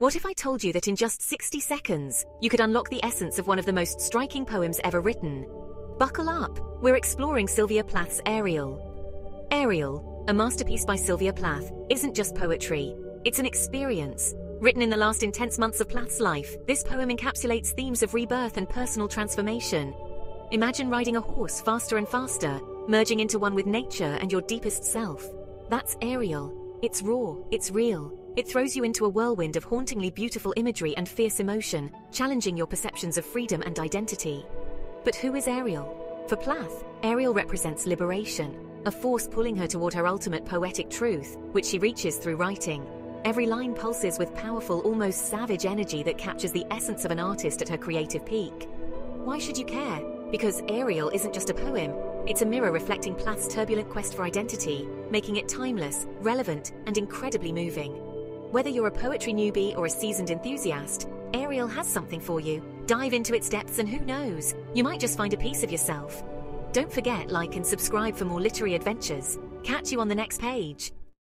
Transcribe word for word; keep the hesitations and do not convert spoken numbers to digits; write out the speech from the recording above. What if I told you that in just sixty seconds, you could unlock the essence of one of the most striking poems ever written? Buckle up, we're exploring Sylvia Plath's Ariel. Ariel, a masterpiece by Sylvia Plath, isn't just poetry, it's an experience. Written in the last intense months of Plath's life, this poem encapsulates themes of rebirth and personal transformation. Imagine riding a horse faster and faster, merging into one with nature and your deepest self. That's Ariel. It's raw, it's real. It throws you into a whirlwind of hauntingly beautiful imagery and fierce emotion, challenging your perceptions of freedom and identity. But who is Ariel? For Plath, Ariel represents liberation, a force pulling her toward her ultimate poetic truth, which she reaches through writing. Every line pulses with powerful, almost savage energy that captures the essence of an artist at her creative peak. Why should you care? Because Ariel isn't just a poem, it's a mirror reflecting Plath's turbulent quest for identity, making it timeless, relevant, and incredibly moving. Whether you're a poetry newbie or a seasoned enthusiast, Ariel has something for you. Dive into its depths and who knows, you might just find a piece of yourself. Don't forget, like and subscribe for more literary adventures. Catch you on the next page.